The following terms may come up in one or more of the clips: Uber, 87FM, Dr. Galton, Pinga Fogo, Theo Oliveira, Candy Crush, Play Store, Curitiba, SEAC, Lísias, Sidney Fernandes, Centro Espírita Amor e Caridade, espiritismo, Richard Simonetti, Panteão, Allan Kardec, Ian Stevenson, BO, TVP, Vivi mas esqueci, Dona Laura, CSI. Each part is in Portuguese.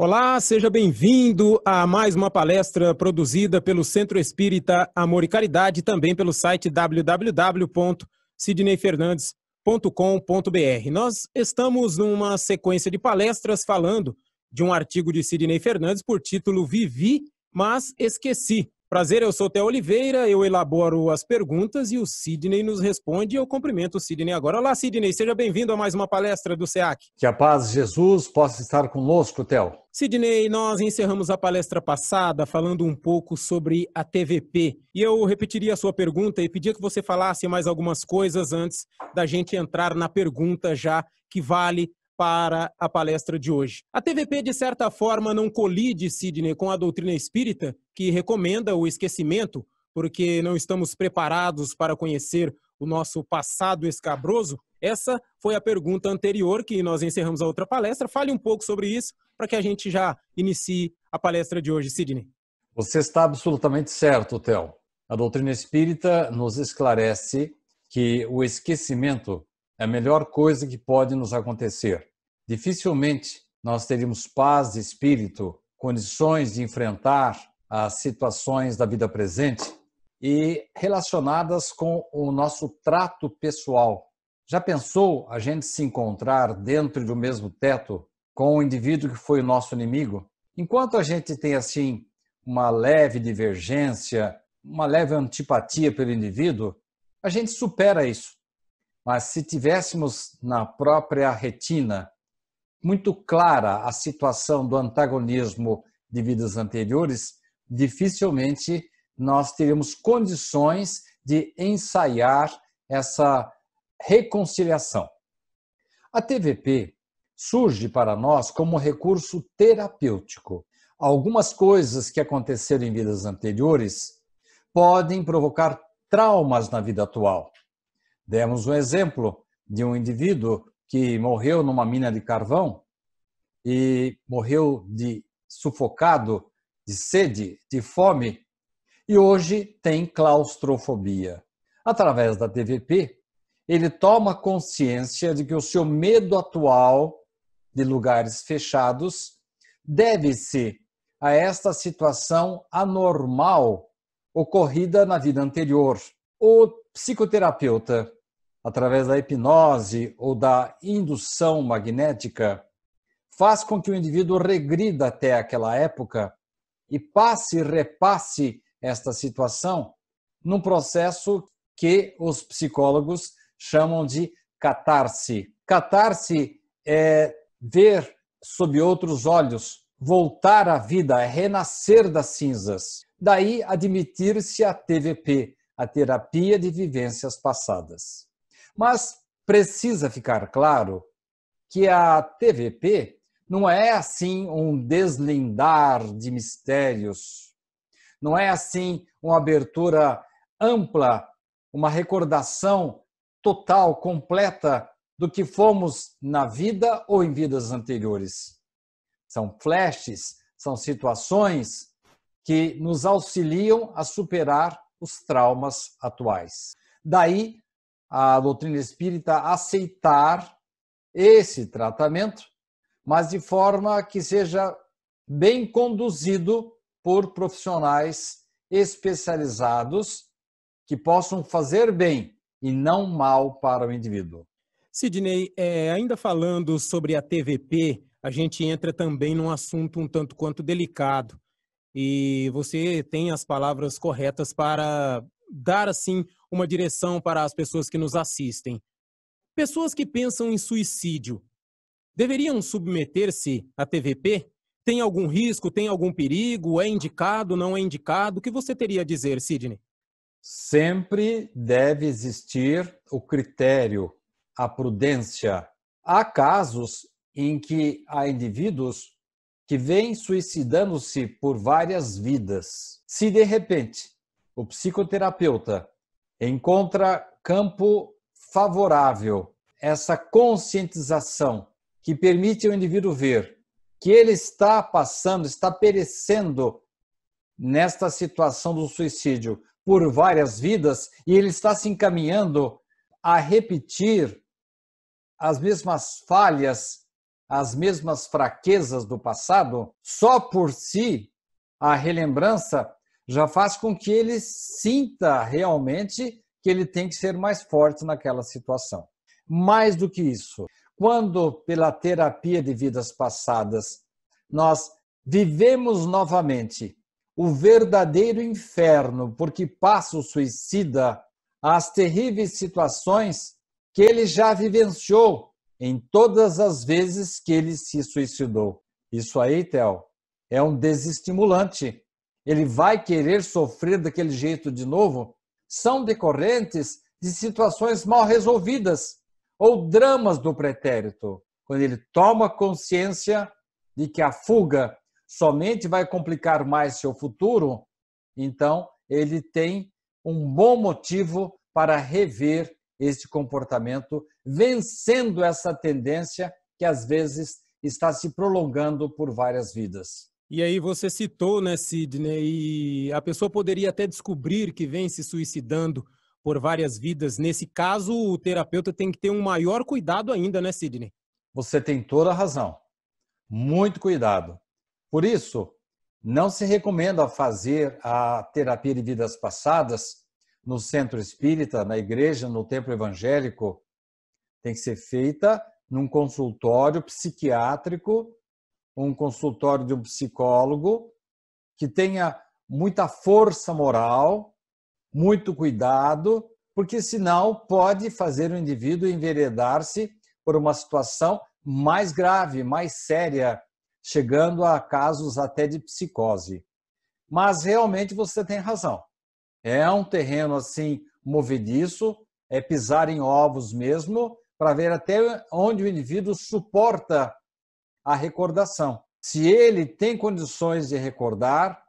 Olá, seja bem-vindo a mais uma palestra produzida pelo Centro Espírita Amor e Caridade, também pelo site www.sidneyfernandes.com.br. Nós estamos numa sequência de palestras falando de um artigo de Sidney Fernandes por título Vivi, mas esqueci. Prazer, eu sou Theo Oliveira, eu elaboro as perguntas e o Sidney nos responde e eu cumprimento o Sidney agora. Olá, Sidney, seja bem-vindo a mais uma palestra do SEAC. Que a paz de Jesus possa estar conosco, Theo. Sidney, nós encerramos a palestra passada falando um pouco sobre a TVP e eu repetiria a sua pergunta e pedia que você falasse mais algumas coisas antes da gente entrar na pergunta já que vale para a palestra de hoje. A TVP, de certa forma, não colide, Sidney, com a doutrina espírita, que recomenda o esquecimento, porque não estamos preparados para conhecer o nosso passado escabroso? Essa foi a pergunta anterior que nós encerramos a outra palestra. Fale um pouco sobre isso, para que a gente já inicie a palestra de hoje, Sidney. Você está absolutamente certo, Theo. A doutrina espírita nos esclarece que o esquecimento é a melhor coisa que pode nos acontecer. Dificilmente nós teríamos paz de espírito, condições de enfrentar as situações da vida presente e relacionadas com o nosso trato pessoal. Já pensou a gente se encontrar dentro do mesmo teto com o indivíduo que foi o nosso inimigo? Enquanto a gente tem assim uma leve divergência, uma leve antipatia pelo indivíduo, a gente supera isso. Mas se tivéssemos na própria retina muito clara a situação do antagonismo de vidas anteriores, dificilmente nós teríamos condições de ensaiar essa reconciliação. A TVP surge para nós como recurso terapêutico. Algumas coisas que aconteceram em vidas anteriores podem provocar traumas na vida atual. Demos um exemplo de um indivíduo que morreu numa mina de carvão e morreu de sufocado, de sede, de fome, e hoje tem claustrofobia. Através da TVP, ele toma consciência de que o seu medo atual de lugares fechados deve-se a esta situação anormal ocorrida na vida anterior. O psicoterapeuta, através da hipnose ou da indução magnética, faz com que o indivíduo regrida até aquela época e passe e repasse esta situação num processo que os psicólogos chamam de catarse. Catarse é ver sob outros olhos, voltar à vida, é renascer das cinzas. Daí admitir-se a TVP, a terapia de vivências passadas. Mas precisa ficar claro que a TVP não é assim um deslindar de mistérios, não é assim uma abertura ampla, uma recordação total, completa do que fomos na vida ou em vidas anteriores. São flashes, são situações que nos auxiliam a superar os traumas atuais. Daí, a doutrina espírita aceitar esse tratamento, mas de forma que seja bem conduzido por profissionais especializados que possam fazer bem e não mal para o indivíduo. Sidney, ainda falando sobre a TVP, a gente entra também num assunto um tanto quanto delicado e você tem as palavras corretas para dar assim uma direção para as pessoas que nos assistem. Pessoas que pensam em suicídio deveriam submeter-se à TVP? Tem algum risco? Tem algum perigo? É indicado? Não é indicado? O que você teria a dizer, Sidney? Sempre deve existir o critério, a prudência. Há casos em que há indivíduos que vêm suicidando-se por várias vidas. Se de repente o psicoterapeuta encontra campo favorável, essa conscientização que permite ao indivíduo ver que ele está passando, está perecendo nesta situação do suicídio por várias vidas, e ele está se encaminhando a repetir as mesmas falhas, as mesmas fraquezas do passado. Só por si, a relembrança já faz com que ele sinta realmente que ele tem que ser mais forte naquela situação. Mais do que isso, quando pela terapia de vidas passadas nós vivemos novamente o verdadeiro inferno porque passa o suicida, as terríveis situações que ele já vivenciou em todas as vezes que ele se suicidou. Isso aí, Theo, é um desestimulante. Ele vai querer sofrer daquele jeito de novo? São decorrentes de situações mal resolvidas ou dramas do pretérito, quando ele toma consciência de que a fuga somente vai complicar mais seu futuro. Então ele tem um bom motivo para rever este comportamento, vencendo essa tendência que às vezes está se prolongando por várias vidas. E aí você citou, né, Sidney, e a pessoa poderia até descobrir que vem se suicidando por várias vidas. Nesse caso, o terapeuta tem que ter um maior cuidado ainda, né, Sidney? Você tem toda a razão. Muito cuidado. Por isso, não se recomenda fazer a terapia de vidas passadas no centro espírita, na igreja, no templo evangélico. Tem que ser feita num consultório psiquiátrico, um consultório de um psicólogo que tenha muita força moral, muito cuidado, porque senão pode fazer o indivíduo enveredar-se por uma situação mais grave, mais séria, chegando a casos até de psicose. Mas realmente você tem razão. É um terreno assim movediço, é pisar em ovos mesmo, para ver até onde o indivíduo suporta a recordação. Se ele tem condições de recordar,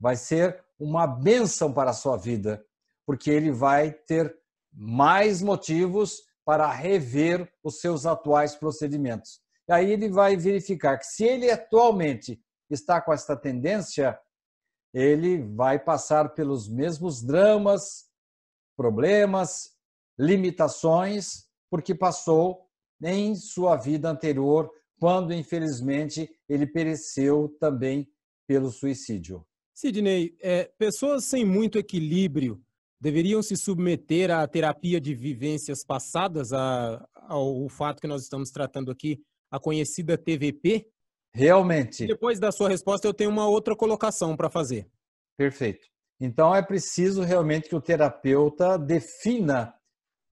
vai ser uma bênção para a sua vida, porque ele vai ter mais motivos para rever os seus atuais procedimentos. E aí ele vai verificar que se ele atualmente está com esta tendência, ele vai passar pelos mesmos dramas, problemas, limitações, porque passou em sua vida anterior, quando, infelizmente, ele pereceu também pelo suicídio. Sidney, pessoas sem muito equilíbrio deveriam se submeter à terapia de vivências passadas, ao fato que nós estamos tratando aqui, a conhecida TVP? Realmente. Depois da sua resposta, eu tenho uma outra colocação para fazer. Perfeito. Então, é preciso realmente que o terapeuta defina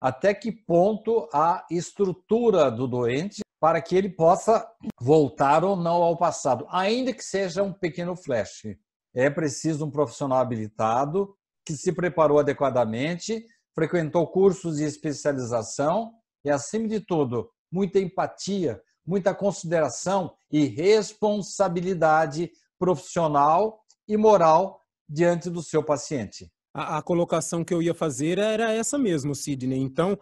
até que ponto a estrutura do doente para que ele possa voltar ou não ao passado, ainda que seja um pequeno flash. É preciso um profissional habilitado que se preparou adequadamente, frequentou cursos de especialização e, acima de tudo, muita empatia, muita consideração e responsabilidade profissional e moral diante do seu paciente. A colocação que eu ia fazer era essa mesmo, Sidney. Então,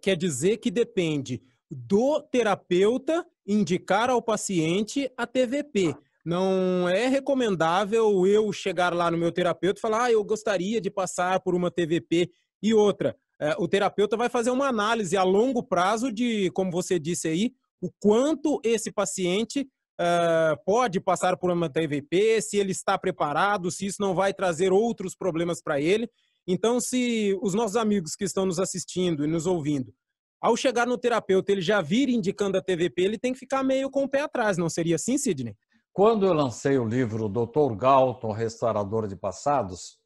quer dizer que depende do terapeuta indicar ao paciente a TVP. Não é recomendável eu chegar lá no meu terapeuta e falar: ah, eu gostaria de passar por uma TVP e outra. O terapeuta vai fazer uma análise a longo prazo de, como você disse aí, o quanto esse paciente pode passar por uma TVP, se ele está preparado, se isso não vai trazer outros problemas para ele. Então, se os nossos amigos que estão nos assistindo e nos ouvindo, ao chegar no terapeuta, ele já vir indicando a TVP, ele tem que ficar meio com o pé atrás, não seria assim, Sidney? Quando eu lancei o livro Dr. Galton, Restaurador de Passados,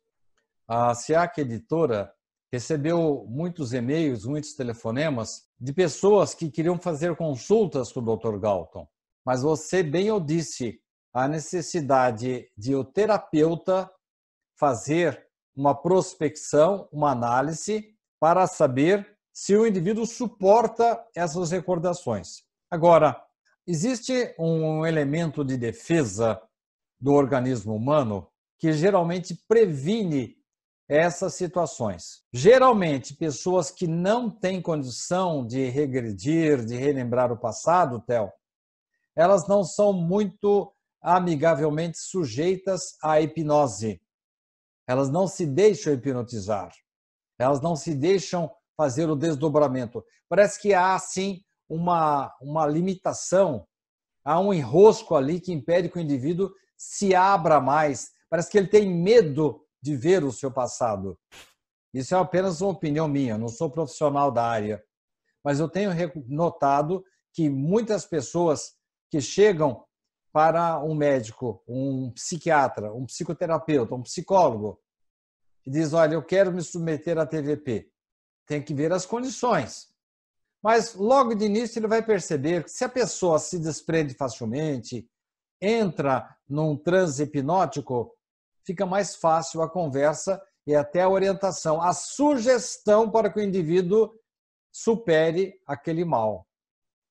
a SEAC Editora recebeu muitos e-mails, muitos telefonemas de pessoas que queriam fazer consultas com o Dr. Galton. Mas você bem o disse, a necessidade de o terapeuta fazer uma prospecção, uma análise, para saber se o indivíduo suporta essas recordações. Agora, existe um elemento de defesa do organismo humano que geralmente previne essas situações. Geralmente, pessoas que não têm condição de regredir, de relembrar o passado, Theo, elas não são muito amigavelmente sujeitas à hipnose. Elas não se deixam hipnotizar. Elas não se deixam fazer o desdobramento. Parece que há, sim, uma limitação, há um enrosco ali que impede que o indivíduo se abra mais. Parece que ele tem medo de ver o seu passado. Isso é apenas uma opinião minha, não sou profissional da área. Mas eu tenho notado que muitas pessoas que chegam para um médico, um psiquiatra, um psicoterapeuta, um psicólogo, e diz, olha, eu quero me submeter à TVP. Tem que ver as condições. Mas logo de início ele vai perceber que se a pessoa se desprende facilmente, entra num transe hipnótico, fica mais fácil a conversa e até a orientação, a sugestão para que o indivíduo supere aquele mal.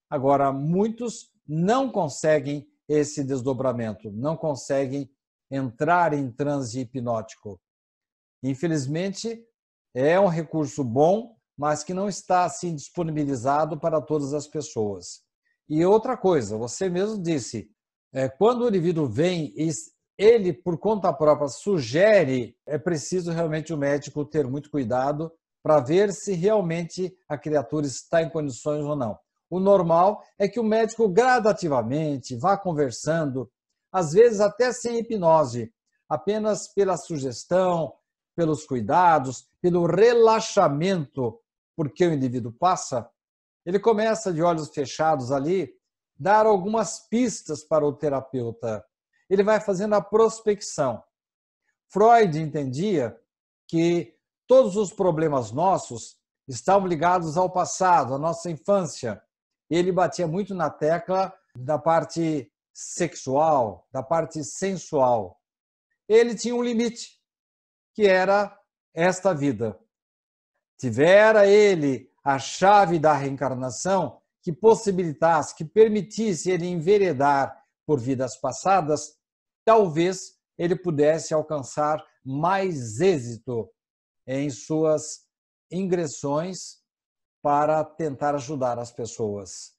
Agora, muitos não conseguem esse desdobramento, não conseguem entrar em transe hipnótico. Infelizmente, é um recurso bom, mas que não está assim disponibilizado para todas as pessoas. E outra coisa, você mesmo disse, quando o indivíduo vem e ele, por conta própria, sugere, é preciso realmente o médico ter muito cuidado para ver se realmente a criatura está em condições ou não. O normal é que o médico gradativamente vá conversando, às vezes até sem hipnose, apenas pela sugestão, pelos cuidados, pelo relaxamento, porque o indivíduo passa, ele começa de olhos fechados ali, dar algumas pistas para o terapeuta. Ele vai fazendo a prospecção. Freud entendia que todos os problemas nossos estavam ligados ao passado, à nossa infância. Ele batia muito na tecla da parte sexual, da parte sensual. Ele tinha um limite, que era esta vida. Tivera ele a chave da reencarnação que possibilitasse, que permitisse ele enveredar por vidas passadas, talvez ele pudesse alcançar mais êxito em suas ingressões para tentar ajudar as pessoas.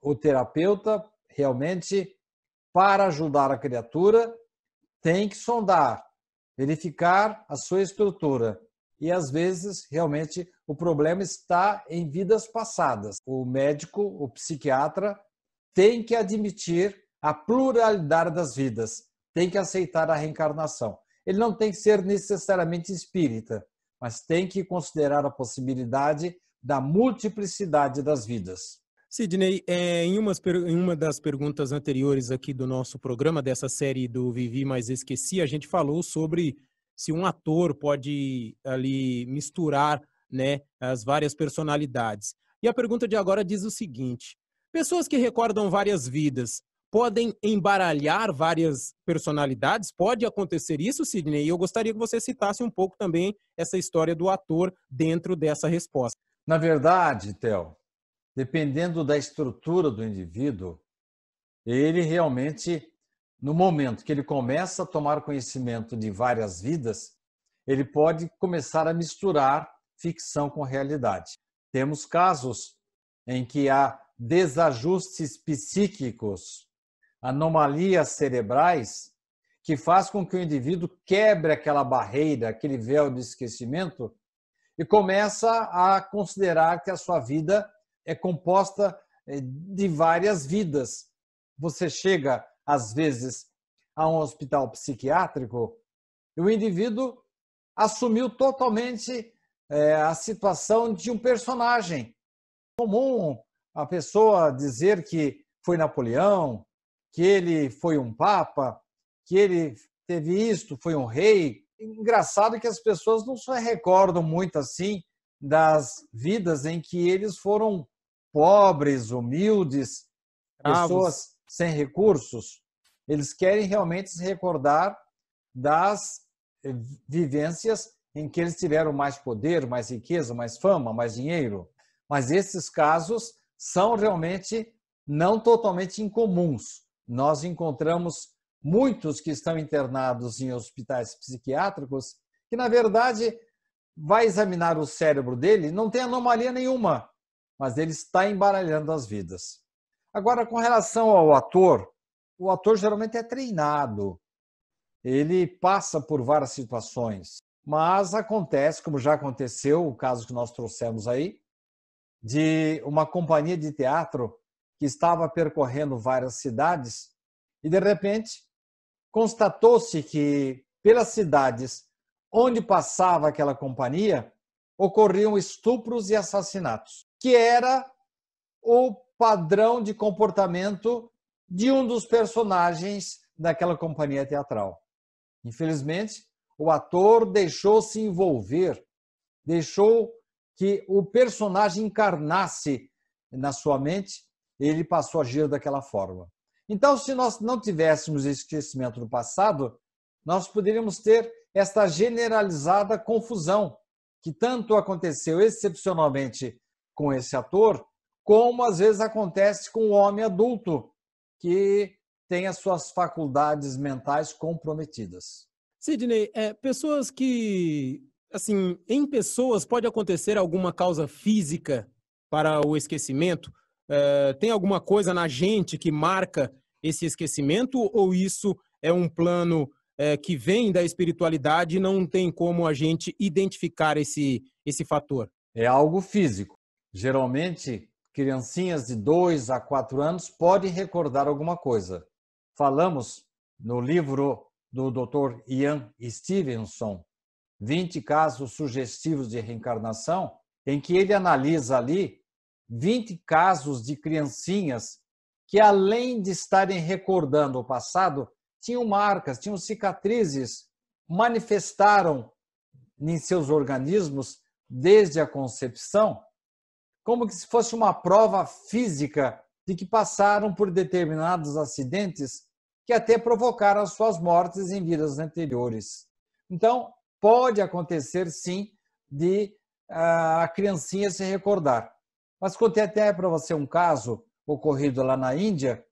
O terapeuta, realmente, para ajudar a criatura, tem que sondar, verificar a sua estrutura. E, às vezes, realmente, o problema está em vidas passadas. O médico, o psiquiatra, tem que admitir a pluralidade das vidas, tem que aceitar a reencarnação. Ele não tem que ser necessariamente espírita, mas tem que considerar a possibilidade da multiplicidade das vidas. Sidney, em uma das perguntas anteriores aqui do nosso programa, dessa série do Vivi Mas Esqueci, a gente falou sobre se um ator pode ali misturar, né, as várias personalidades. E a pergunta de agora diz o seguinte, pessoas que recordam várias vidas podem embaralhar várias personalidades? Pode acontecer isso, Sidney? E eu gostaria que você citasse um pouco também essa história do ator dentro dessa resposta. Na verdade, Theo, dependendo da estrutura do indivíduo, ele realmente, no momento que ele começa a tomar conhecimento de várias vidas, ele pode começar a misturar ficção com realidade. Temos casos em que há desajustes psíquicos, anomalias cerebrais, que faz com que o indivíduo quebre aquela barreira, aquele véu de esquecimento e começa a considerar que a sua vida é composta de várias vidas. Você chega, às vezes, a um hospital psiquiátrico e o indivíduo assumiu totalmente a situação de um personagem. É comum a pessoa dizer que foi Napoleão, que ele foi um papa, que ele teve isto, foi um rei. Engraçado que as pessoas não se recordam muito assim das vidas em que eles foram pobres, humildes, pessoas sem recursos. Eles querem realmente se recordar das vivências em que eles tiveram mais poder, mais riqueza, mais fama, mais dinheiro. Mas esses casos são realmente não totalmente incomuns. Nós encontramos muitos que estão internados em hospitais psiquiátricos que, na verdade, vai examinar o cérebro dele, não tem anomalia nenhuma, mas ele está embaralhando as vidas. Agora, com relação ao ator, o ator geralmente é treinado. Ele passa por várias situações, mas acontece, como já aconteceu, o caso que nós trouxemos aí, de uma companhia de teatro que estava percorrendo várias cidades e, de repente, constatou-se que, pelas cidades onde passava aquela companhia, ocorriam estupros e assassinatos, que era o padrão de comportamento de um dos personagens daquela companhia teatral. Infelizmente, o ator deixou-se envolver, deixou que o personagem encarnasse na sua mente, ele passou a agir daquela forma. Então, se nós não tivéssemos esquecimento do passado, nós poderíamos ter esta generalizada confusão que tanto aconteceu excepcionalmente com esse ator, como às vezes acontece com o homem adulto que tem as suas faculdades mentais comprometidas. Sidney, pessoas que, assim, em pessoas pode acontecer alguma causa física para o esquecimento? Tem alguma coisa na gente que marca esse esquecimento ou isso é um plano que vem da espiritualidade e não tem como a gente identificar esse fator? É algo físico. Geralmente, criancinhas de 2 a 4 anos podem recordar alguma coisa. Falamos no livro do Dr. Ian Stevenson, 20 casos sugestivos de reencarnação, em que ele analisa ali 20 casos de criancinhas que, além de estarem recordando o passado, tinham marcas, tinham cicatrizes, manifestaram em seus organismos desde a concepção, como que se fosse uma prova física de que passaram por determinados acidentes que até provocaram as suas mortes em vidas anteriores. Então, pode acontecer, sim, de a criancinha se recordar. Mas contei até para você um caso ocorrido lá na Índia,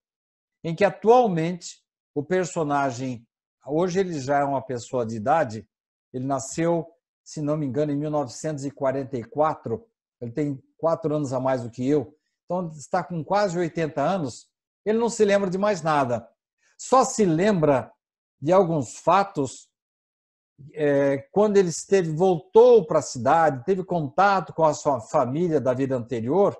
em que atualmente o personagem, hoje ele já é uma pessoa de idade, ele nasceu, se não me engano, em 1944, ele tem 4 anos a mais do que eu, então está com quase 80 anos, ele não se lembra de mais nada. Só se lembra de alguns fatos quando ele voltou para a cidade, teve contato com a sua família da vida anterior,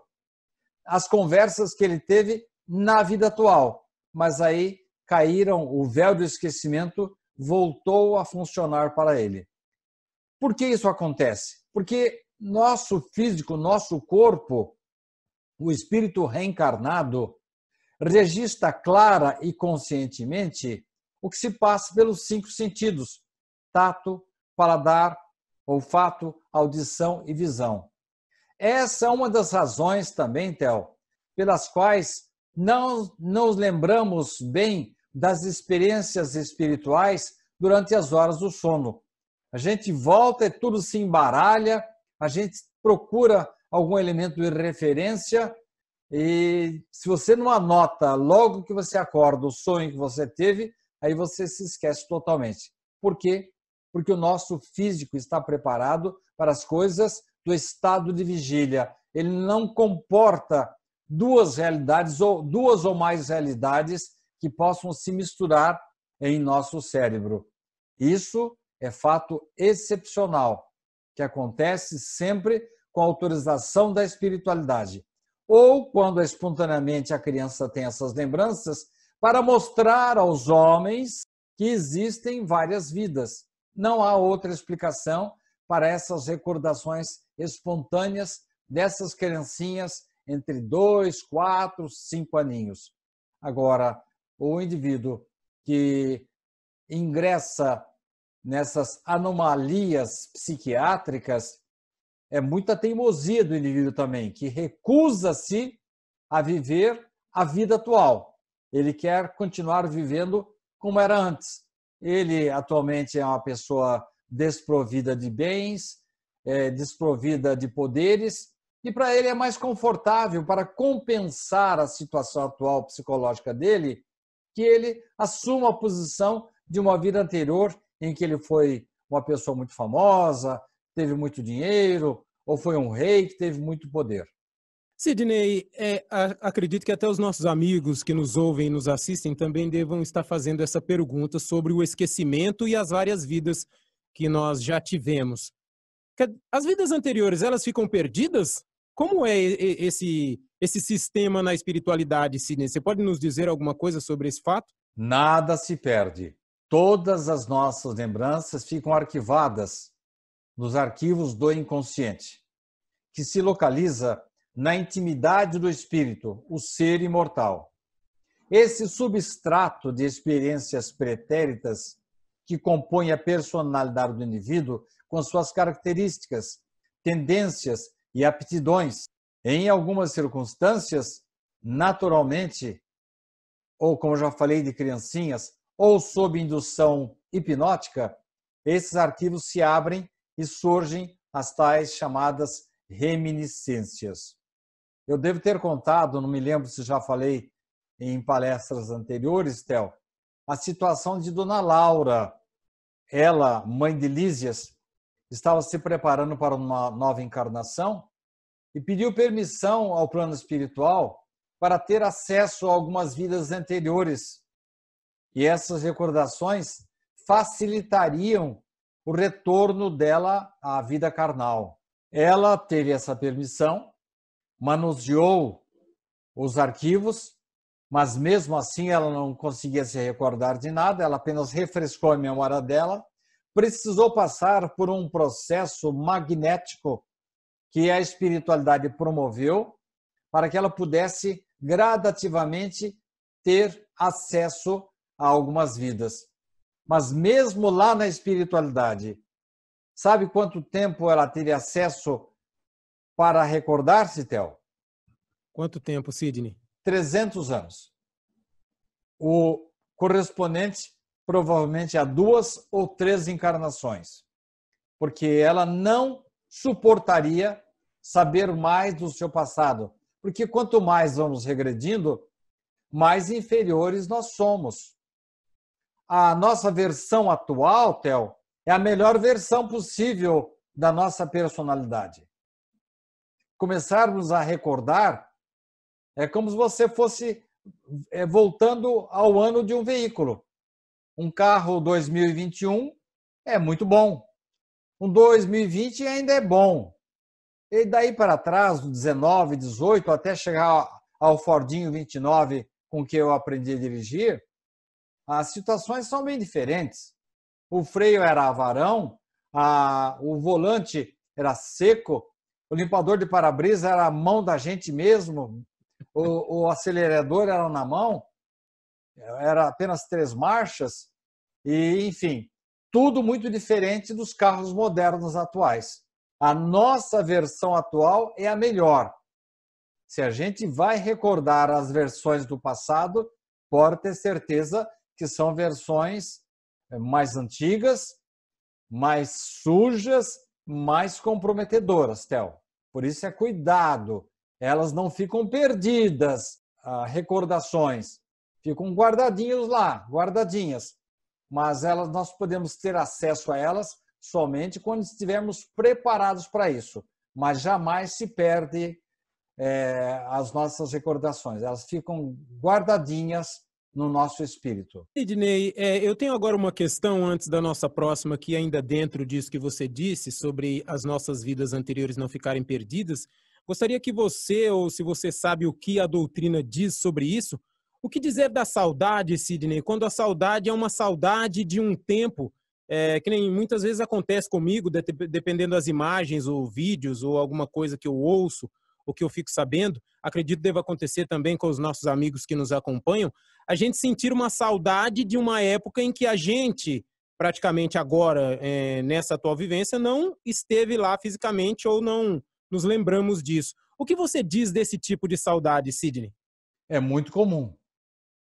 as conversas que ele teve na vida atual, mas aí caíram, o véu do esquecimento voltou a funcionar para ele. Por que isso acontece? Porque nosso físico, nosso corpo, o espírito reencarnado, registra clara e conscientemente o que se passa pelos 5 sentidos, tato, paladar, olfato, audição e visão. Essa é uma das razões também, Theo, pelas quais não nos lembramos bem das experiências espirituais durante as horas do sono. A gente volta e tudo se embaralha, a gente procura algum elemento de referência e se você não anota logo que você acorda o sonho que você teve, aí você se esquece totalmente. Por quê? Porque o nosso físico está preparado para as coisas do estado de vigília. Ele não comporta duas realidades ou duas ou mais realidades que possam se misturar em nosso cérebro. Isso é fato excepcional, que acontece sempre com a autorização da espiritualidade. Ou quando espontaneamente a criança tem essas lembranças, para mostrar aos homens que existem várias vidas. Não há outra explicação para essas recordações espontâneas dessas criancinhas entre 2, 4, 5 aninhos. Agora, o indivíduo que ingressa nessas anomalias psiquiátricas é muita teimosia do indivíduo também, que recusa-se a viver a vida atual. Ele quer continuar vivendo como era antes. Ele atualmente é uma pessoa desprovida de bens, desprovida de poderes, e para ele é mais confortável, para compensar a situação atual psicológica dele, que ele assuma a posição de uma vida anterior em que ele foi uma pessoa muito famosa, teve muito dinheiro, ou foi um rei que teve muito poder. Sidney, acredito que até os nossos amigos que nos ouvem e nos assistem também devam estar fazendo essa pergunta sobre o esquecimento e as várias vidas que nós já tivemos. As vidas anteriores, elas ficam perdidas? Como é esse sistema na espiritualidade, Sidney? Você pode nos dizer alguma coisa sobre esse fato? Nada se perde. Todas as nossas lembranças ficam arquivadas nos arquivos do inconsciente, que se localiza na intimidade do espírito, o ser imortal. Esse substrato de experiências pretéritas que compõe a personalidade do indivíduo com suas características, tendências e aptidões, em algumas circunstâncias, naturalmente, ou como já falei de criancinhas, ou sob indução hipnótica, esses arquivos se abrem e surgem as tais chamadas reminiscências. Eu devo ter contado, não me lembro se já falei em palestras anteriores, Theo, a situação de Dona Laura. Ela, mãe de Lísias, estava se preparando para uma nova encarnação e pediu permissão ao plano espiritual para ter acesso a algumas vidas anteriores. E essas recordações facilitariam o retorno dela à vida carnal. Ela teve essa permissão, manuseou os arquivos, mas mesmo assim ela não conseguia se recordar de nada, ela apenas refrescou a memória dela, precisou passar por um processo magnético que a espiritualidade promoveu para que ela pudesse gradativamente ter acesso a algumas vidas. Mas mesmo lá na espiritualidade, sabe quanto tempo ela teria acesso para recordar-se, Theo? Quanto tempo, Sidney? 300 anos. O correspondente provavelmente a 2 ou 3 encarnações, porque ela não suportaria saber mais do seu passado, porque quanto mais vamos regredindo, mais inferiores nós somos. A nossa versão atual, Theo, é a melhor versão possível da nossa personalidade. Começarmos a recordar é como se você fosse voltando ao ano de um veículo. Um carro 2021 é muito bom. Um 2020 ainda é bom. E daí para trás, do 19, 18, até chegar ao Fordinho 29 com que eu aprendi a dirigir, as situações são bem diferentes. O freio era avarão, o volante era seco, o limpador de para-brisa era a mão da gente mesmo, o acelerador era na mão, era apenas 3 marchas, e enfim, tudo muito diferente dos carros modernos atuais. A nossa versão atual é a melhor. Se a gente vai recordar as versões do passado, pode ter certeza que são versões mais antigas, mais sujas, mais comprometedoras, Theo. Por isso é cuidado, elas não ficam perdidas, recordações, ficam guardadinhos lá, guardadinhas, mas elas, nós podemos ter acesso a elas somente quando estivermos preparados para isso, mas jamais se perde as nossas recordações, elas ficam guardadinhas no nosso espírito. Sidney, eu tenho agora uma questão antes da nossa próxima, que ainda dentro disso que você disse, sobre as nossas vidas anteriores não ficarem perdidas. Gostaria que você, ou se você sabe o que a doutrina diz sobre isso, o que dizer da saudade, Sidney, quando a saudade é uma saudade de um tempo, que nem muitas vezes acontece comigo, dependendo das imagens ou vídeos ou alguma coisa que eu ouço, o que eu fico sabendo, acredito deva acontecer também com os nossos amigos que nos acompanham, a gente sentir uma saudade de uma época em que a gente, praticamente agora, nessa atual vivência, não esteve lá fisicamente ou não nos lembramos disso. O que você diz desse tipo de saudade, Sidney? É muito comum.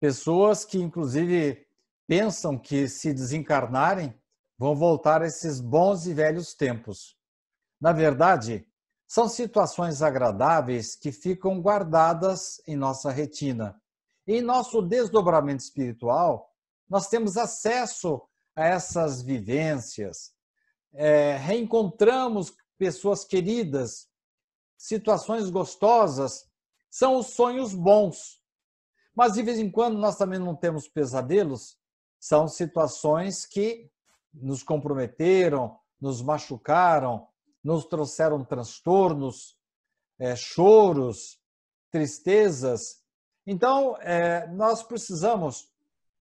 Pessoas que, inclusive, pensam que se desencarnarem vão voltar a esses bons e velhos tempos. Na verdade, são situações agradáveis que ficam guardadas em nossa retina. Em nosso desdobramento espiritual, nós temos acesso a essas vivências, reencontramos pessoas queridas situações gostosas são os sonhos bons. Mas de vez em quando nós também não temos pesadelos, são situações que nos comprometeram, nos machucaram, nos trouxeram transtornos, choros, tristezas. Então, nós precisamos,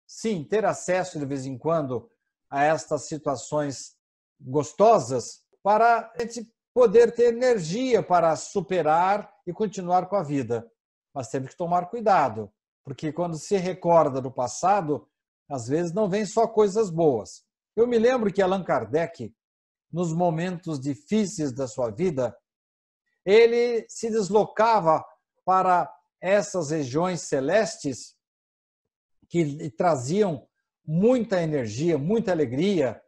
sim, ter acesso de vez em quando a estas situações gostosas para a gente poder ter energia para superar e continuar com a vida. Mas temos que tomar cuidado, porque quando se recorda do passado, às vezes não vem só coisas boas. Eu me lembro que Allan Kardec, nos momentos difíceis da sua vida, ele se deslocava para essas regiões celestes que lhe traziam muita energia, muita alegria.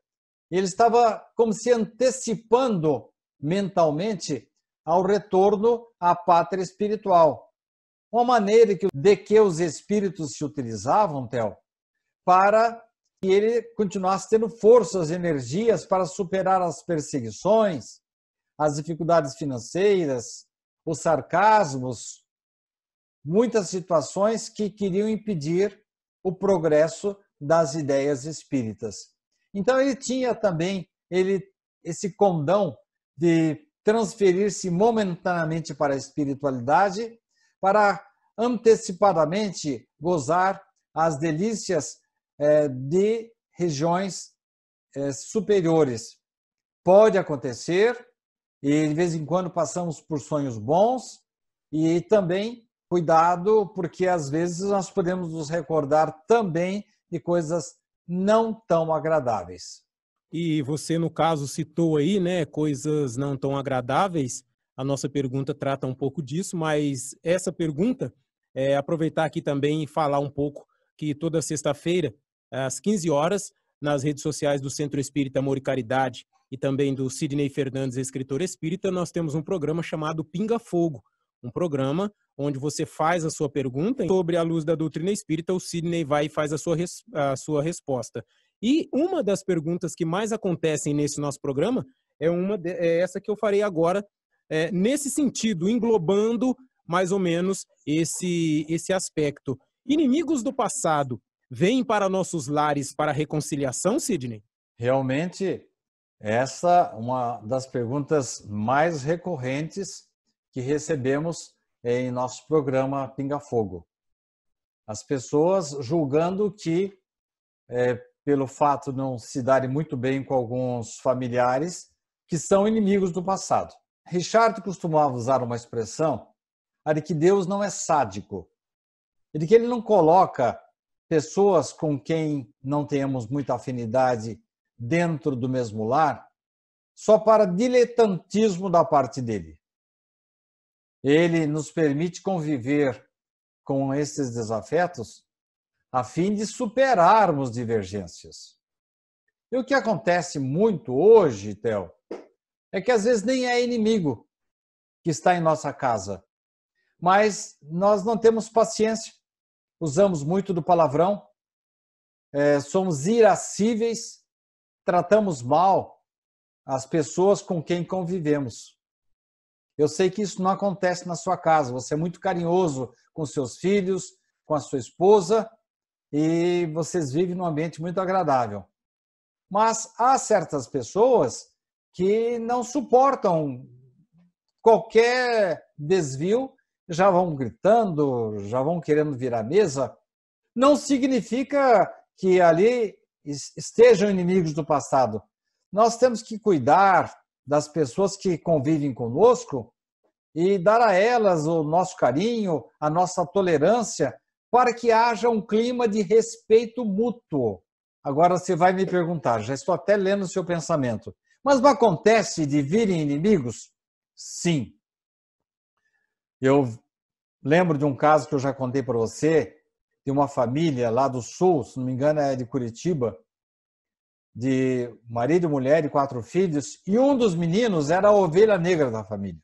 Ele estava como se antecipando mentalmente ao retorno à pátria espiritual. Uma maneira de que os espíritos se utilizavam, Theo, para que ele continuasse tendo forças, energias para superar as perseguições, as dificuldades financeiras, os sarcasmos, muitas situações que queriam impedir o progresso das ideias espíritas. Então ele tinha também esse condão de transferir-se momentaneamente para a espiritualidade, para antecipadamente gozar as delícias de regiões superiores. Pode acontecer, e de vez em quando passamos por sonhos bons, e também cuidado, porque às vezes nós podemos nos recordar também de coisas não tão agradáveis. E você, no caso, citou aí, né, coisas não tão agradáveis. A nossa pergunta trata um pouco disso, mas essa pergunta, aproveitar aqui também e falar um pouco que toda sexta-feira, às 15 horas, nas redes sociais do Centro Espírita Amor e Caridade e também do Sidney Fernandes, escritor espírita, nós temos um programa chamado Pinga Fogo, um programa onde você faz a sua pergunta sobre a luz da doutrina espírita, o Sidney vai e faz a sua resposta. E uma das perguntas que mais acontecem nesse nosso programa é essa que eu farei agora, nesse sentido, englobando mais ou menos esse aspecto. Inimigos do passado vêm para nossos lares para reconciliação, Sidney? Realmente, essa é uma das perguntas mais recorrentes que recebemos em nosso programa Pinga Fogo. As pessoas julgando que, pelo fato de não se darem muito bem com alguns familiares, que são inimigos do passado. Richard costumava usar uma expressão de que Deus não é sádico, de que ele não coloca pessoas com quem não tenhamos muita afinidade dentro do mesmo lar só para diletantismo da parte dele. Ele nos permite conviver com esses desafetos a fim de superarmos divergências. E o que acontece muito hoje, Theo, é que às vezes nem é inimigo que está em nossa casa, mas nós não temos paciência, usamos muito do palavrão, somos irascíveis, tratamos mal as pessoas com quem convivemos. Eu sei que isso não acontece na sua casa, você é muito carinhoso com seus filhos, com a sua esposa, e vocês vivem num ambiente muito agradável. Mas há certas pessoas que não suportam qualquer desvio, já vão gritando, já vão querendo virar a mesa. Não significa que ali estejam inimigos do passado. Nós temos que cuidar das pessoas que convivem conosco e dar a elas o nosso carinho, a nossa tolerância, para que haja um clima de respeito mútuo. Agora você vai me perguntar, já estou até lendo o seu pensamento, mas não acontece de virem inimigos? Sim. Eu lembro de um caso que eu já contei para você, de uma família lá do sul, se não me engano é de Curitiba, de marido, mulher e 4 filhos, e um dos meninos era a ovelha negra da família.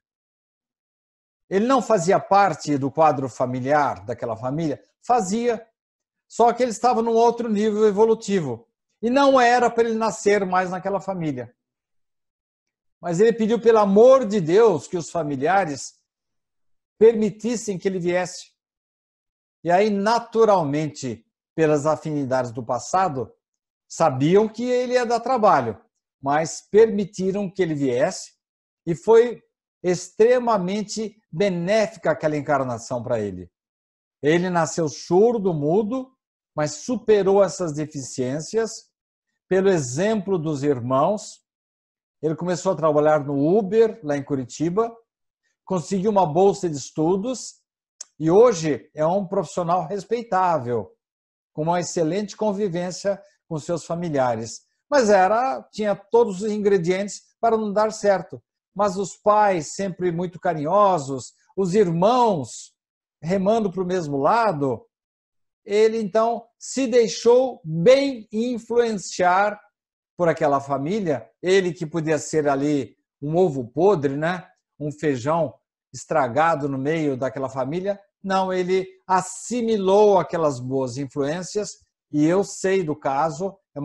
Ele não fazia parte do quadro familiar daquela família? Fazia, só que ele estava num outro nível evolutivo, e não era para ele nascer mais naquela família. Mas ele pediu, pelo amor de Deus, que os familiares permitissem que ele viesse. E aí, naturalmente, pelas afinidades do passado, sabiam que ele ia dar trabalho, mas permitiram que ele viesse e foi extremamente benéfica aquela encarnação para ele. Ele nasceu surdo, mudo, mas superou essas deficiências pelo exemplo dos irmãos. Ele começou a trabalhar no Uber, lá em Curitiba, conseguiu uma bolsa de estudos e hoje é um profissional respeitável, com uma excelente convivência com seus familiares. Mas tinha todos os ingredientes para não dar certo. Mas os pais sempre muito carinhosos, os irmãos remando para o mesmo lado, ele então se deixou bem influenciar por aquela família, ele que podia ser ali um ovo podre, né? Um feijão estragado no meio daquela família. Não, ele assimilou aquelas boas influências e eu sei do caso, é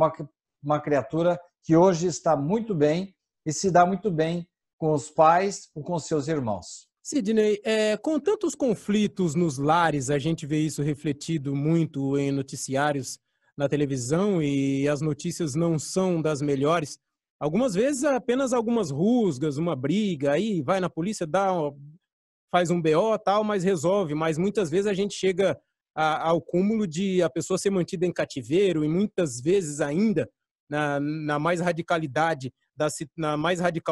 uma criatura que hoje está muito bem e se dá muito bem com os pais ou com seus irmãos. Sidney, com tantos conflitos nos lares, a gente vê isso refletido muito em noticiários, na televisão, e as notícias não são das melhores. Algumas vezes apenas algumas rusgas, uma briga, aí vai na polícia, faz um BO, tal, mas resolve. Mas muitas vezes a gente chega ao cúmulo de a pessoa ser mantida em cativeiro e muitas vezes ainda, na mais radical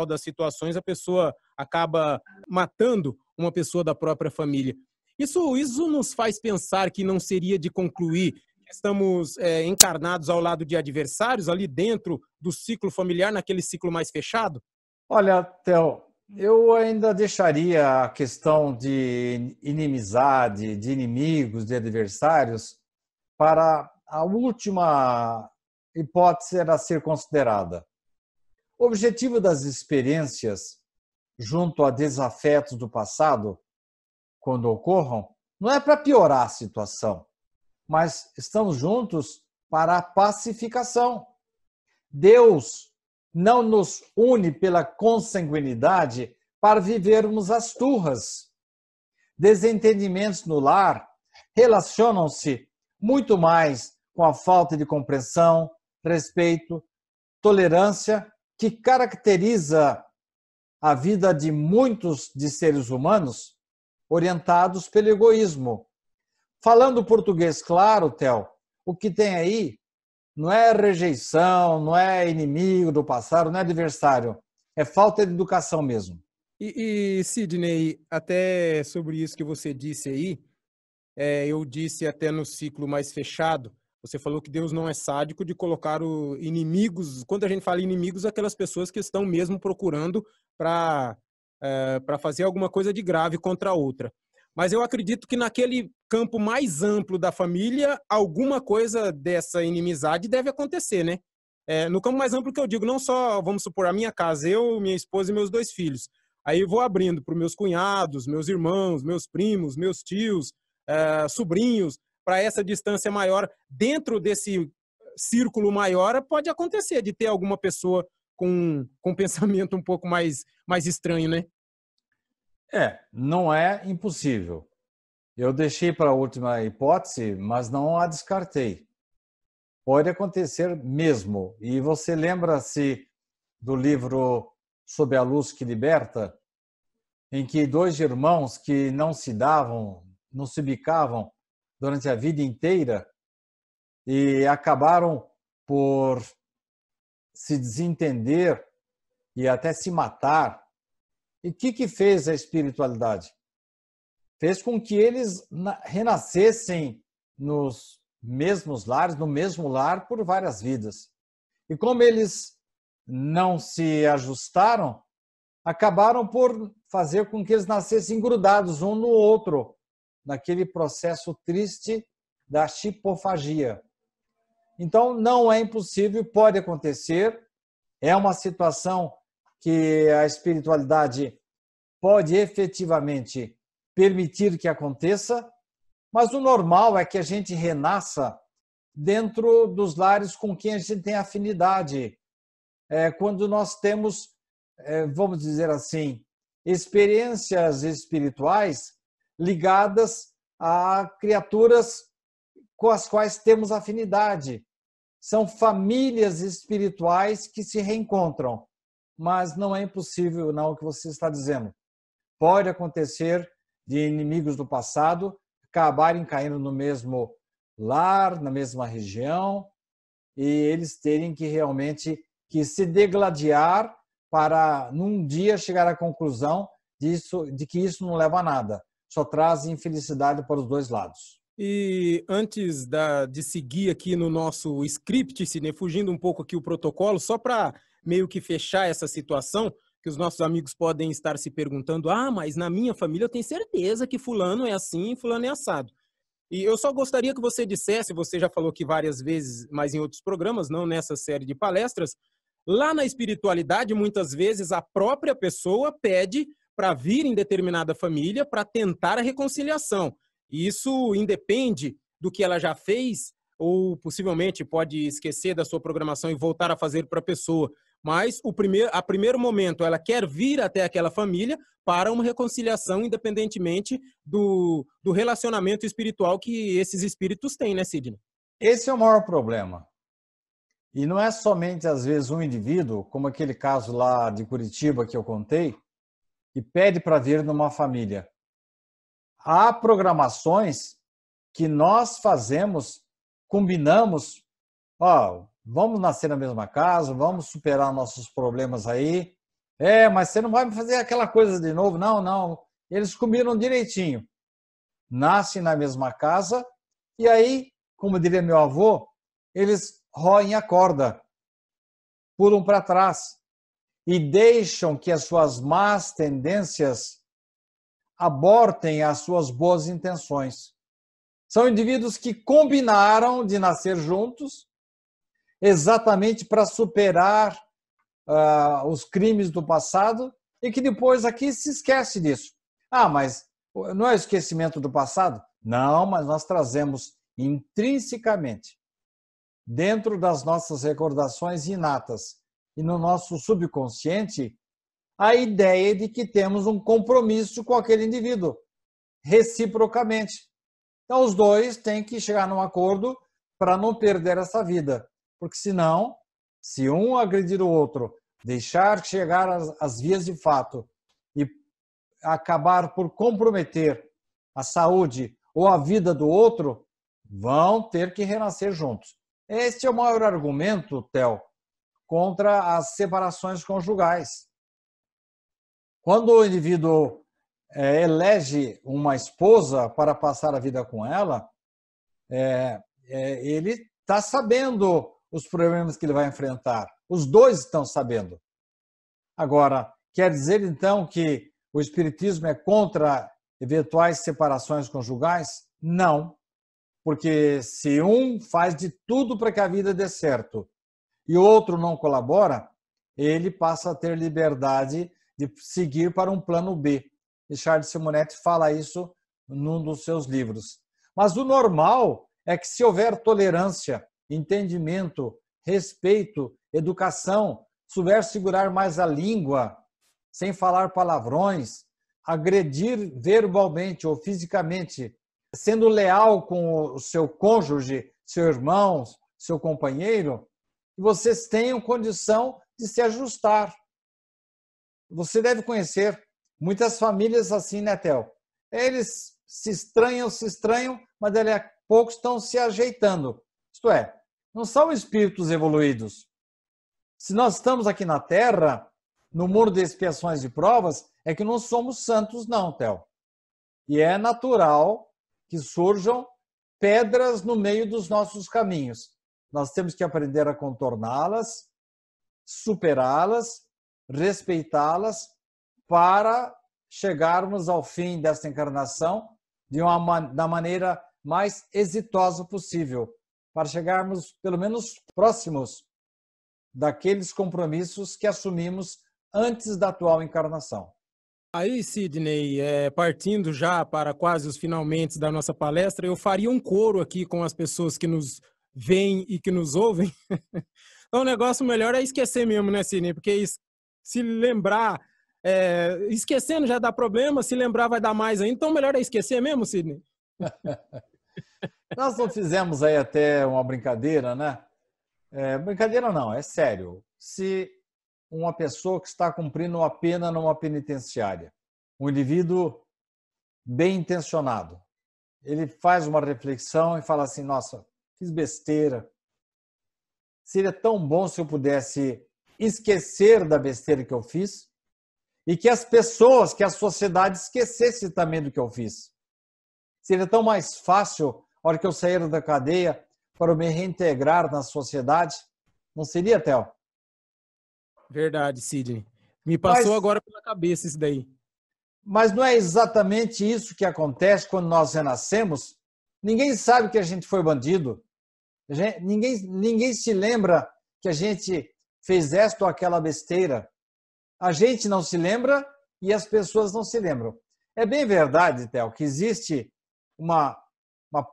das situações, a pessoa acaba matando uma pessoa da própria família. Isso nos faz pensar que não seria de concluir estamos encarnados ao lado de adversários, ali dentro do ciclo familiar, naquele ciclo mais fechado? Olha, Theo, eu ainda deixaria a questão de inimizade, de inimigos, de adversários, para a última hipótese a ser considerada. O objetivo das experiências, junto a desafetos do passado, quando ocorram, não é para piorar a situação, mas estamos juntos para a pacificação. Deus não nos une pela consanguinidade para vivermos as turras. Desentendimentos no lar relacionam-se muito mais com a falta de compreensão, respeito, tolerância que caracteriza a vida de muitos de seres humanos orientados pelo egoísmo. Falando português claro, Theo, o que tem aí não é rejeição, não é inimigo do passado, não é adversário. É falta de educação mesmo. E Sidney, até sobre isso que você disse aí, eu disse até no ciclo mais fechado, você falou que Deus não é sádico de colocar inimigos, quando a gente fala inimigos, aquelas pessoas que estão mesmo procurando para fazer alguma coisa de grave contra a outra. Mas eu acredito que naquele campo mais amplo da família, alguma coisa dessa inimizade deve acontecer, né? No campo mais amplo que eu digo, não só, vamos supor, a minha casa, eu, minha esposa e meus dois filhos. Aí eu vou abrindo para os meus cunhados, meus irmãos, meus primos, meus tios, sobrinhos, para essa distância maior. Dentro desse círculo maior, pode acontecer de ter alguma pessoa com um pensamento um pouco mais estranho, né? Não é impossível. Eu deixei para a última hipótese, mas não a descartei. Pode acontecer mesmo. E você lembra-se do livro Sob a Luz que Liberta, em que dois irmãos que não se davam, não se bicavam durante a vida inteira e acabaram por se desentender e até se matar. E o que fez a espiritualidade? Fez com que eles renascessem nos mesmos lares, no mesmo lar, por várias vidas. E como eles não se ajustaram, acabaram por fazer com que eles nascessem grudados um no outro, naquele processo triste da chipofagia. Então, não é impossível, pode acontecer, é uma situação que a espiritualidade pode efetivamente permitir que aconteça, mas o normal é que a gente renasça dentro dos lares com quem a gente tem afinidade. Quando nós temos vamos dizer assim, experiências espirituais ligadas a criaturas com as quais temos afinidade. São famílias espirituais que se reencontram, mas não é impossível, não, o que você está dizendo. Pode acontecer de inimigos do passado acabarem caindo no mesmo lar, na mesma região, e eles terem que realmente que se degladiar para, num dia, chegar à conclusão de que isso não leva a nada. Só traz infelicidade para os dois lados. E antes de seguir aqui no nosso script, Sidney, fugindo um pouco aqui o protocolo, só para meio que fechar essa situação, que os nossos amigos podem estar se perguntando, ah, mas na minha família eu tenho certeza que fulano é assim, fulano é assado. E eu só gostaria que você dissesse, você já falou aqui várias vezes, mas em outros programas, não nessa série de palestras, lá na espiritualidade, muitas vezes, a própria pessoa pede para vir em determinada família para tentar a reconciliação. E isso independe do que ela já fez, ou possivelmente pode esquecer da sua programação e voltar a fazer para a pessoa. Mas a primeiro momento ela quer vir até aquela família para uma reconciliação, independentemente do relacionamento espiritual que esses espíritos têm, né, Sidney? Esse é o maior problema. E não é somente, às vezes, um indivíduo, como aquele caso lá de Curitiba que eu contei, que pede para vir numa família. Há programações que nós fazemos, combinamos, ó, vamos nascer na mesma casa, vamos superar nossos problemas aí. É, mas você não vai fazer aquela coisa de novo. Não, não. Eles combinam direitinho. Nascem na mesma casa e aí, como diria meu avô, eles roem a corda, pulam para trás e deixam que as suas más tendências abortem as suas boas intenções. São indivíduos que combinaram de nascer juntos exatamente para superar os crimes do passado e que depois aqui se esquece disso. Ah, mas não é esquecimento do passado? Não, mas nós trazemos intrinsecamente dentro das nossas recordações inatas e no nosso subconsciente, a ideia de que temos um compromisso com aquele indivíduo, reciprocamente. Então, os dois têm que chegar num acordo para não perder essa vida, porque senão, se um agredir o outro, deixar chegar às vias de fato e acabar por comprometer a saúde ou a vida do outro, vão ter que renascer juntos. Este é o maior argumento, Theo, contra as separações conjugais. Quando o indivíduo elege uma esposa para passar a vida com ela, ele está sabendo os problemas que ele vai enfrentar. Os dois estão sabendo. Agora, quer dizer então que o espiritismo é contra eventuais separações conjugais? Não. Porque se um faz de tudo para que a vida dê certo e o outro não colabora, ele passa a ter liberdade de seguir para um plano B. Richard Simonetti fala isso num dos seus livros. Mas o normal é que se houver tolerância, entendimento, respeito, educação, souber segurar mais a língua, sem falar palavrões, agredir verbalmente ou fisicamente, sendo leal com o seu cônjuge, seu irmão, seu companheiro, vocês tenham condição de se ajustar. Você deve conhecer muitas famílias assim, né, Theo? Eles se estranham, mas dali a pouco estão se ajeitando. Isto é, não são espíritos evoluídos. Se nós estamos aqui na Terra, no mundo de expiações e provas, é que não somos santos, não, Theo. E é natural que surjam pedras no meio dos nossos caminhos. Nós temos que aprender a contorná-las, superá-las, respeitá-las, para chegarmos ao fim desta encarnação da maneira mais exitosa possível, para chegarmos pelo menos próximos daqueles compromissos que assumimos antes da atual encarnação. Aí, Sidney, partindo já para quase os finalmente da nossa palestra, eu faria um coro aqui com as pessoas que nos veem e que nos ouvem. Então, o negócio melhor é esquecer mesmo, né, Sidney? Porque se lembrar, esquecendo já dá problema, se lembrar vai dar mais ainda. Então, melhor é esquecer mesmo, Sidney? Nós não fizemos aí até uma brincadeira, né? Brincadeira não, é sério. Se uma pessoa que está cumprindo uma pena numa penitenciária, um indivíduo bem intencionado, ele faz uma reflexão e fala assim, nossa, fiz besteira. Seria tão bom se eu pudesse esquecer da besteira que eu fiz e que as pessoas, que a sociedade esquecesse também do que eu fiz. Seria tão mais fácil, a hora que eu sair da cadeia, para eu me reintegrar na sociedade. Não seria, Theo? Verdade, Sidney. Me passou agora pela cabeça isso daí. Mas não é exatamente isso que acontece quando nós renascemos? Ninguém sabe que a gente foi bandido. Ninguém se lembra que a gente fez esta ou aquela besteira. A gente não se lembra e as pessoas não se lembram. É bem verdade, Theo, que existe uma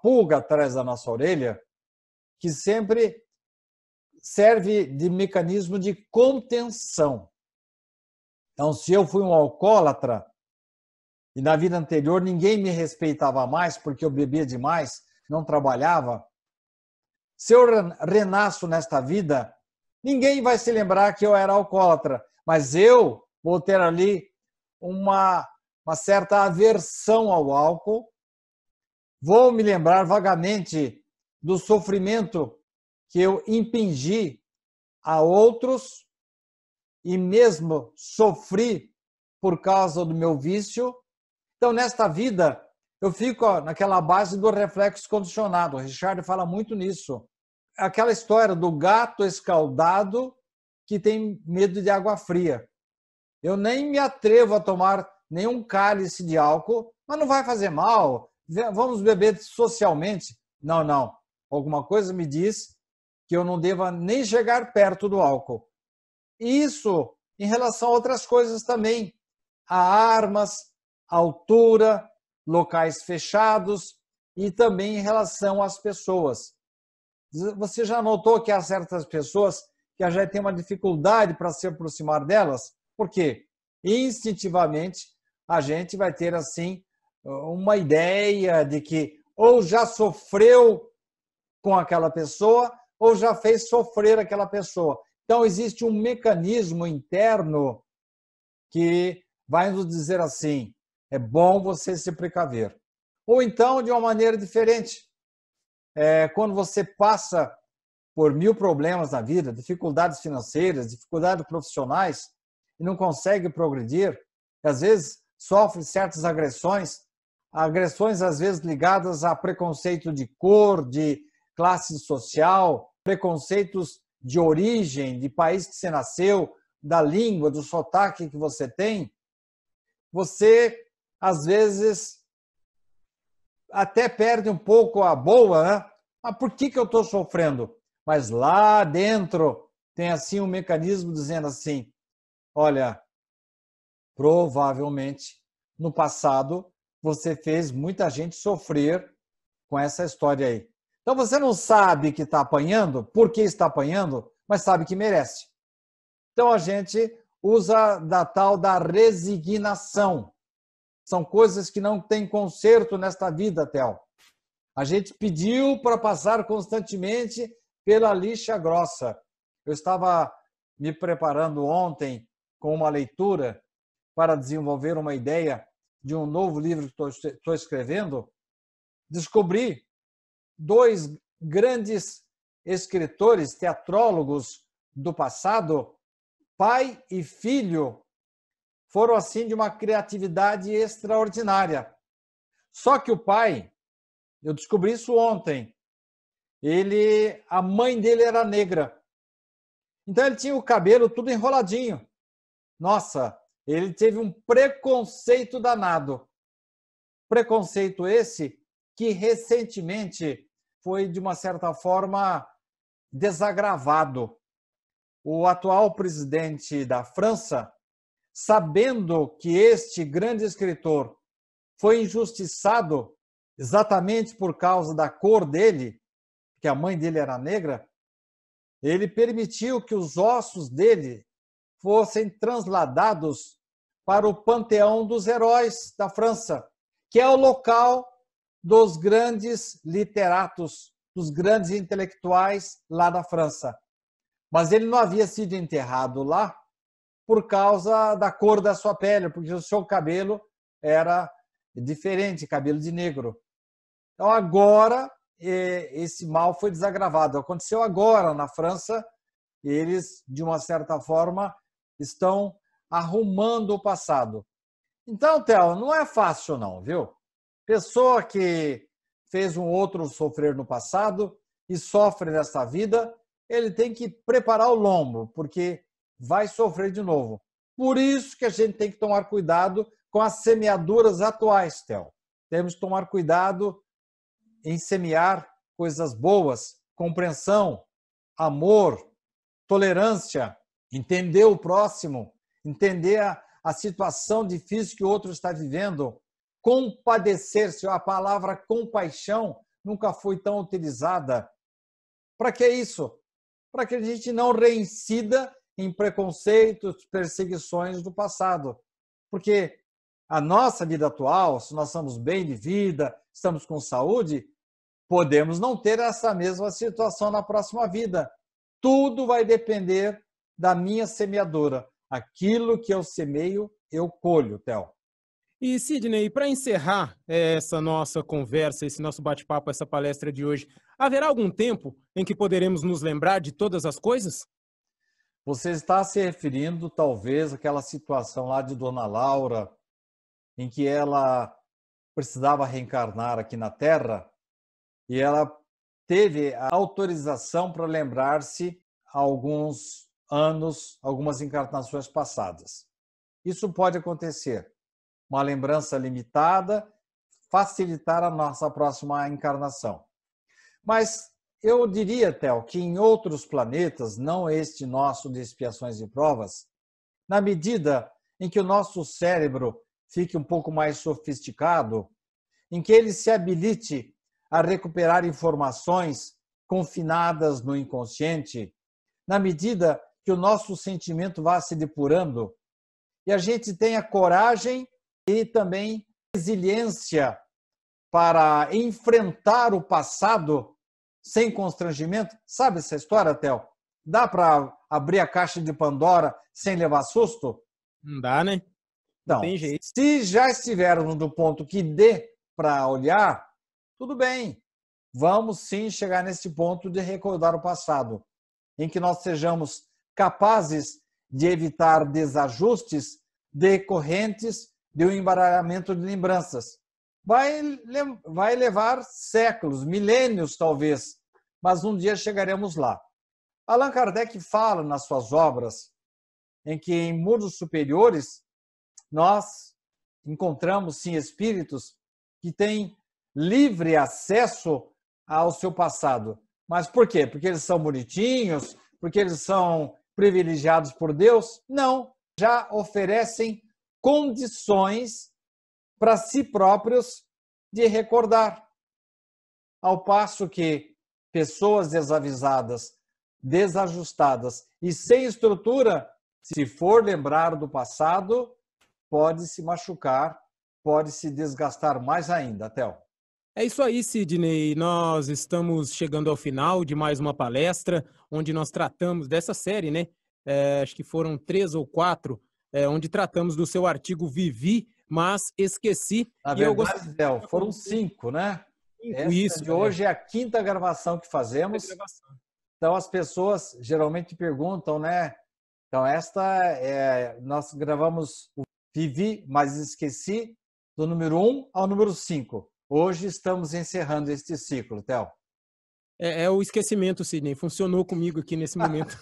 pulga atrás da nossa orelha que sempre serve de mecanismo de contenção. Então, se eu fui um alcoólatra e na vida anterior ninguém me respeitava mais porque eu bebia demais, não trabalhava, se eu renasço nesta vida, ninguém vai se lembrar que eu era alcoólatra, mas eu vou ter ali uma certa aversão ao álcool, vou me lembrar vagamente do sofrimento que eu impingi a outros e mesmo sofri por causa do meu vício. Então, nesta vida, eu fico naquela base do reflexo condicionado. O Richard fala muito nisso. Aquela história do gato escaldado que tem medo de água fria. Eu nem me atrevo a tomar nenhum cálice de álcool, mas não vai fazer mal, vamos beber socialmente. Não, não. Alguma coisa me diz que eu não deva nem chegar perto do álcool. Isso em relação a outras coisas também. A armas, a altura, locais fechados e também em relação às pessoas. Você já notou que há certas pessoas que já têm uma dificuldade para se aproximar delas? Por quê? Instintivamente, a gente vai ter assim uma ideia de que ou já sofreu com aquela pessoa ou já fez sofrer aquela pessoa. Então, existe um mecanismo interno que vai nos dizer assim, é bom você se precaver. Ou então, de uma maneira diferente, quando você passa por 1000 problemas na vida, dificuldades financeiras, dificuldades profissionais, e não consegue progredir, e às vezes sofre certas agressões, às vezes ligadas a preconceito de cor, de classe social, preconceitos de origem, de país que você nasceu, da língua, do sotaque que você tem, você, às vezes, até perde um pouco a boa, né? Ah, por que eu estou sofrendo? Mas lá dentro tem assim um mecanismo dizendo assim, olha, provavelmente no passado você fez muita gente sofrer com essa história aí. Então você não sabe que está apanhando, por que está apanhando, mas sabe que merece. Então a gente usa da tal da resignação. São coisas que não tem conserto nesta vida, Theo. A gente pediu para passar constantemente pela lixa grossa. Eu estava me preparando ontem com uma leitura para desenvolver uma ideia de um novo livro que estou escrevendo. Descobri 2 grandes escritores, teatrólogos do passado, pai e filho, foram assim de uma criatividade extraordinária. Só que o pai, eu descobri isso ontem, a mãe dele era negra. Então ele tinha o cabelo tudo enroladinho. Nossa, ele teve um preconceito danado. Preconceito esse que recentemente foi, de uma certa forma, desagravado. O atual presidente da França, sabendo que este grande escritor foi injustiçado exatamente por causa da cor dele, que a mãe dele era negra, ele permitiu que os ossos dele fossem transladados para o Panteão dos Heróis da França, que é o local dos grandes literatos, dos grandes intelectuais lá da França. Mas ele não havia sido enterrado lá por causa da cor da sua pele, porque o seu cabelo era diferente, cabelo de negro. Então agora esse mal foi desagravado. Aconteceu agora na França, eles, de uma certa forma, estão arrumando o passado. Então, Theo, não é fácil não, viu? Pessoa que fez um outro sofrer no passado e sofre nesta vida, ele tem que preparar o lombo, porque vai sofrer de novo. Por isso que a gente tem que tomar cuidado com as semeaduras atuais, Theo. Temos que tomar cuidado em semear coisas boas, compreensão, amor, tolerância, entender o próximo, entender a situação difícil que o outro está vivendo, compadecer-se. A palavra compaixão nunca foi tão utilizada. Para que isso? Para que a gente não reincida em preconceitos, perseguições do passado. Porque a nossa vida atual, se nós estamos bem de vida, estamos com saúde, podemos não ter essa mesma situação na próxima vida. Tudo vai depender da minha semeadura. Aquilo que eu semeio, eu colho, Theo. E, Sidney, para encerrar essa nossa conversa, esse nosso bate-papo, essa palestra de hoje, haverá algum tempo em que poderemos nos lembrar de todas as coisas? Você está se referindo, talvez, àquela situação lá de Dona Laura, em que ela precisava reencarnar aqui na Terra e ela teve a autorização para lembrar-se alguns anos, algumas encarnações passadas. Isso pode acontecer. Uma lembrança limitada, facilitar a nossa próxima encarnação. Mas eu diria, Theo, que em outros planetas, não este nosso de expiações e provas, na medida em que o nosso cérebro fique um pouco mais sofisticado, em que ele se habilite a recuperar informações confinadas no inconsciente, na medida que o nosso sentimento vá se depurando e a gente tenha coragem e também resiliência para enfrentar o passado sem constrangimento. Sabe essa história, Theo? Dá para abrir a caixa de Pandora sem levar susto? Não dá, né? Não tem jeito. Se já estivermos no ponto que dê para olhar, tudo bem. Vamos sim chegar nesse ponto de recordar o passado, em que nós sejamos capazes de evitar desajustes decorrentes de um embaralhamento de lembranças. Vai levar séculos, milênios talvez, mas um dia chegaremos lá. Allan Kardec fala nas suas obras em que em mundos superiores nós encontramos sim espíritos que têm livre acesso ao seu passado. Mas por quê? Porque eles são bonitinhos? Porque eles são privilegiados por Deus? Não, já oferecem condições para si próprios de recordar. Ao passo que pessoas desavisadas, desajustadas e sem estrutura, se for lembrar do passado, pode se machucar, pode se desgastar mais ainda, Theo. É isso aí, Sidney. Nós estamos chegando ao final de mais uma palestra, onde nós tratamos dessa série, né? Acho que foram 3 ou 4, onde tratamos do seu artigo Vivi, mas esqueci. Na verdade, Theo, foram 5, né? Isso. De hoje é a 5ª gravação que fazemos. Então, as pessoas geralmente perguntam, né? Então, nós gravamos o Vivi, mas esqueci, do número 1 ao número 5. Hoje estamos encerrando este ciclo, Theo. É o esquecimento, Sidney. Funcionou comigo aqui nesse momento.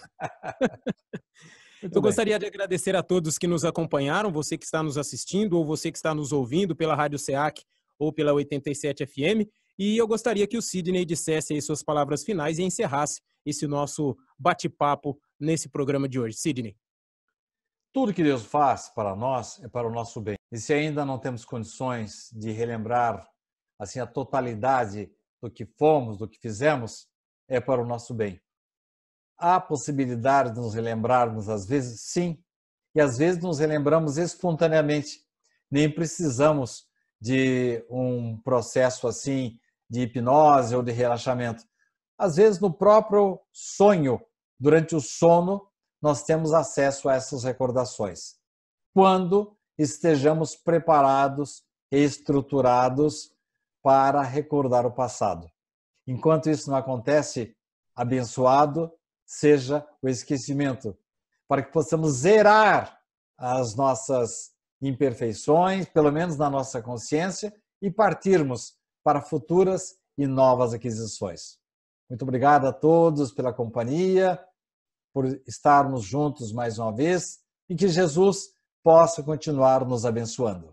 Eu gostaria de agradecer a todos que nos acompanharam, você que está nos assistindo ou você que está nos ouvindo pela Rádio SEAC ou pela 87FM. E eu gostaria que o Sidney dissesse aí suas palavras finais e encerrasse esse nosso bate-papo nesse programa de hoje. Sidney. Tudo que Deus faz para nós é para o nosso bem. E se ainda não temos condições de relembrar assim a totalidade do que fomos, do que fizemos, é para o nosso bem. Há possibilidade de nos relembrarmos às vezes, sim, e às vezes nos relembramos espontaneamente. Nem precisamos de um processo assim de hipnose ou de relaxamento. Às vezes, no próprio sonho, durante o sono, nós temos acesso a essas recordações, quando estejamos preparados e estruturados para recordar o passado. Enquanto isso não acontece, abençoado seja o esquecimento, para que possamos zerar as nossas imperfeições, pelo menos na nossa consciência, e partirmos para futuras e novas aquisições. Muito obrigado a todos pela companhia, por estarmos juntos mais uma vez, e que Jesus possa continuar nos abençoando.